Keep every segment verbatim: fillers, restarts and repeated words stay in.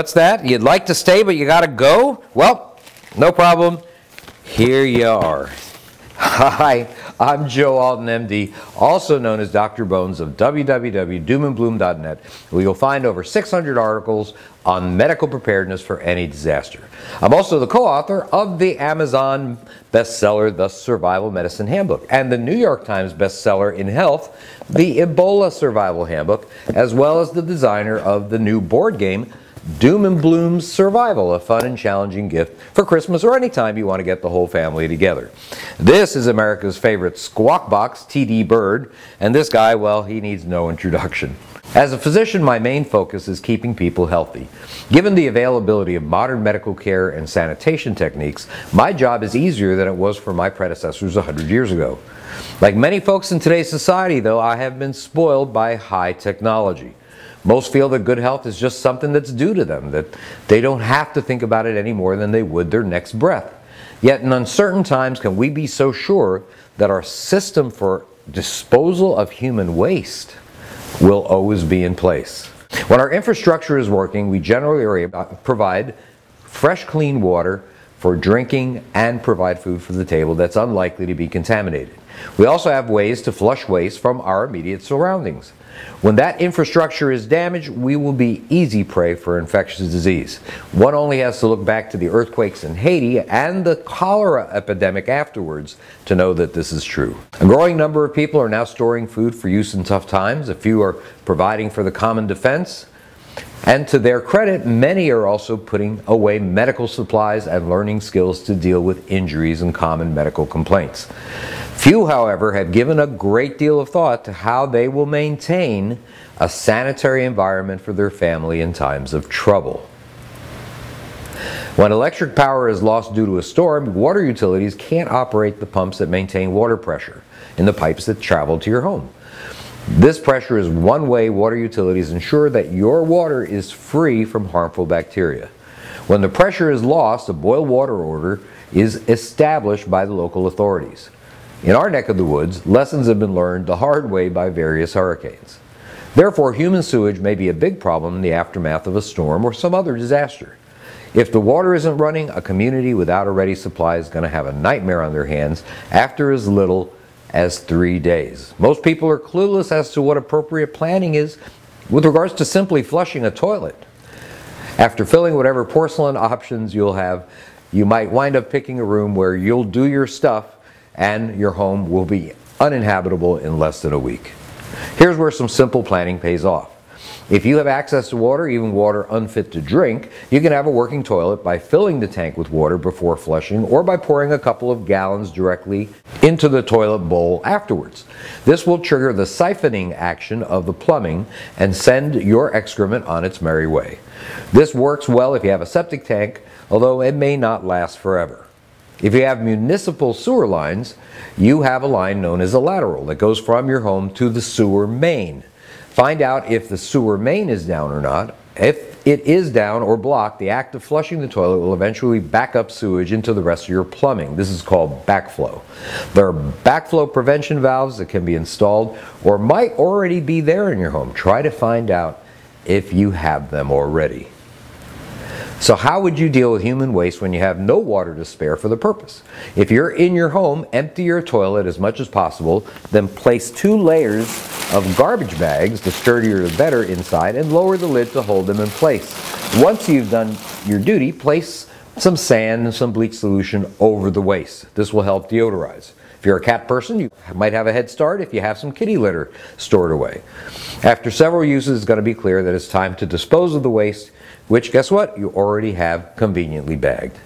What's that? You'd like to stay, but you gotta go? Well, no problem. Here you are. Hi, I'm Joe Alton, M D, also known as Doctor Bones of w w w dot doom and bloom dot net, where you'll find over six hundred articles on medical preparedness for any disaster. I'm also the co-author of the Amazon bestseller, The Survival Medicine Handbook, and the New York Times bestseller in health, The Ebola Survival Handbook, as well as the designer of the new board game, Doom and Bloom's Survival, a fun and challenging gift for Christmas or any time you want to get the whole family together. This is America's favorite squawk box, T D Bird, and this guy, well, he needs no introduction. As a physician, my main focus is keeping people healthy. Given the availability of modern medical care and sanitation techniques, my job is easier than it was for my predecessors one hundred years ago. Like many folks in today's society, though, I have been spoiled by high technology. Most feel that good health is just something that's due to them, that they don't have to think about it any more than they would their next breath. Yet in uncertain times, can we be so sure that our system for disposal of human waste will always be in place? When our infrastructure is working, we generally provide fresh, clean water for drinking and provide food for the table that's unlikely to be contaminated. We also have ways to flush waste from our immediate surroundings. When that infrastructure is damaged, we will be easy prey for infectious disease. One only has to look back to the earthquakes in Haiti and the cholera epidemic afterwards to know that this is true. A growing number of people are now storing food for use in tough times. A few are providing for the common defense. And to their credit, many are also putting away medical supplies and learning skills to deal with injuries and common medical complaints. Few, however, have given a great deal of thought to how they will maintain a sanitary environment for their family in times of trouble. When electric power is lost due to a storm, water utilities can't operate the pumps that maintain water pressure in the pipes that travel to your home. This pressure is one way water utilities ensure that your water is free from harmful bacteria. When the pressure is lost, a boil water order is established by the local authorities. In our neck of the woods, lessons have been learned the hard way by various hurricanes. Therefore, human sewage may be a big problem in the aftermath of a storm or some other disaster. If the water isn't running, a community without a ready supply is going to have a nightmare on their hands after as little as three days. Most people are clueless as to what appropriate planning is with regards to simply flushing a toilet. After filling whatever porcelain options you'll have, you might wind up picking a room where you'll do your stuff and your home will be uninhabitable in less than a week. Here's where some simple planning pays off. If you have access to water, even water unfit to drink, you can have a working toilet by filling the tank with water before flushing or by pouring a couple of gallons directly into the toilet bowl afterwards. This will trigger the siphoning action of the plumbing and send your excrement on its merry way. This works well if you have a septic tank, although it may not last forever. If you have municipal sewer lines, you have a line known as a lateral that goes from your home to the sewer main. Find out if the sewer main is down or not. If it is down or blocked, the act of flushing the toilet will eventually back up sewage into the rest of your plumbing. This is called backflow. There are backflow prevention valves that can be installed or might already be there in your home. Try to find out if you have them already. So how would you deal with human waste when you have no water to spare for the purpose? If you're in your home, empty your toilet as much as possible, then place two layers of garbage bags, the sturdier the better, inside and lower the lid to hold them in place. Once you've done your duty, place some sand and some bleach solution over the waste. This will help deodorize. If you're a cat person, you might have a head start if you have some kitty litter stored away. After several uses, it's going to be clear that it's time to dispose of the waste, which, guess what, you already have conveniently bagged.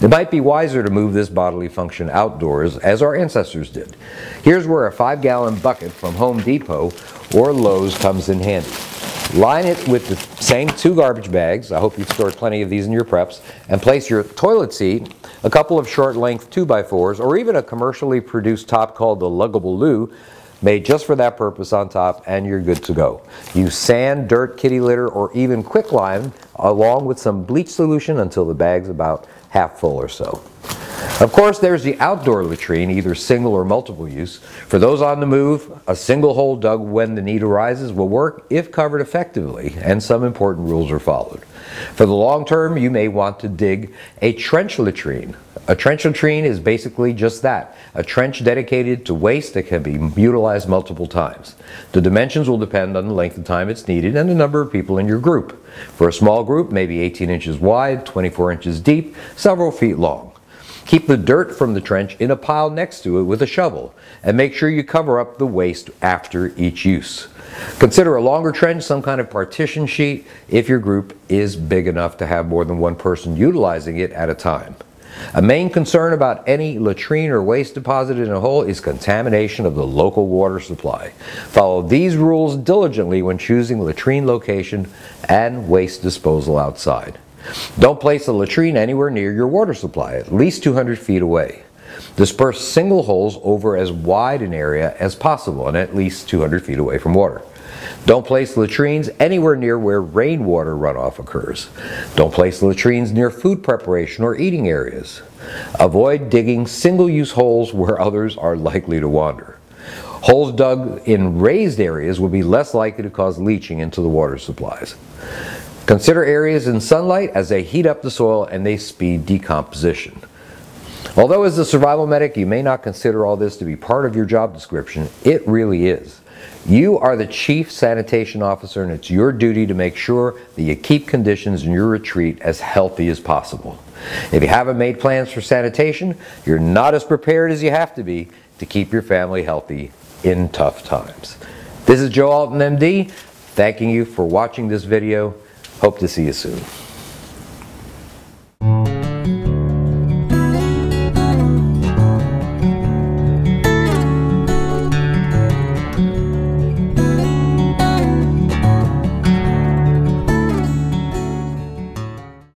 It might be wiser to move this bodily function outdoors, as our ancestors did. Here's where a five gallon bucket from Home Depot or Lowe's comes in handy. Line it with the same two garbage bags, I hope you've stored plenty of these in your preps, and place your toilet seat, a couple of short length two by fours, or even a commercially produced top called the Luggable Loo, made just for that purpose on top, and you're good to go. Use sand, dirt, kitty litter, or even quicklime along with some bleach solution until the bag's about half full or so. Of course, there's the outdoor latrine, either single or multiple use. For those on the move, a single hole dug when the need arises will work if covered effectively, and some important rules are followed. For the long term, you may want to dig a trench latrine. A trench latrine is basically just that, a trench dedicated to waste that can be utilized multiple times. The dimensions will depend on the length of time it's needed and the number of people in your group. For a small group, maybe eighteen inches wide, twenty-four inches deep, several feet long. Keep the dirt from the trench in a pile next to it with a shovel, and make sure you cover up the waste after each use. Consider a longer trench some kind of partition sheet if your group is big enough to have more than one person utilizing it at a time. A main concern about any latrine or waste deposited in a hole is contamination of the local water supply. Follow these rules diligently when choosing latrine location and waste disposal outside. Don't place a latrine anywhere near your water supply, at least two hundred feet away. Disperse single holes over as wide an area as possible and at least two hundred feet away from water. Don't place latrines anywhere near where rainwater runoff occurs. Don't place latrines near food preparation or eating areas. Avoid digging single-use holes where others are likely to wander. Holes dug in raised areas will be less likely to cause leaching into the water supplies. Consider areas in sunlight as they heat up the soil and they speed decomposition. Although as a survival medic you may not consider all this to be part of your job description, it really is. You are the chief sanitation officer, and it's your duty to make sure that you keep conditions in your retreat as healthy as possible. If you haven't made plans for sanitation, you're not as prepared as you have to be to keep your family healthy in tough times. This is Joe Alton, M D, thanking you for watching this video. Hope to see you soon.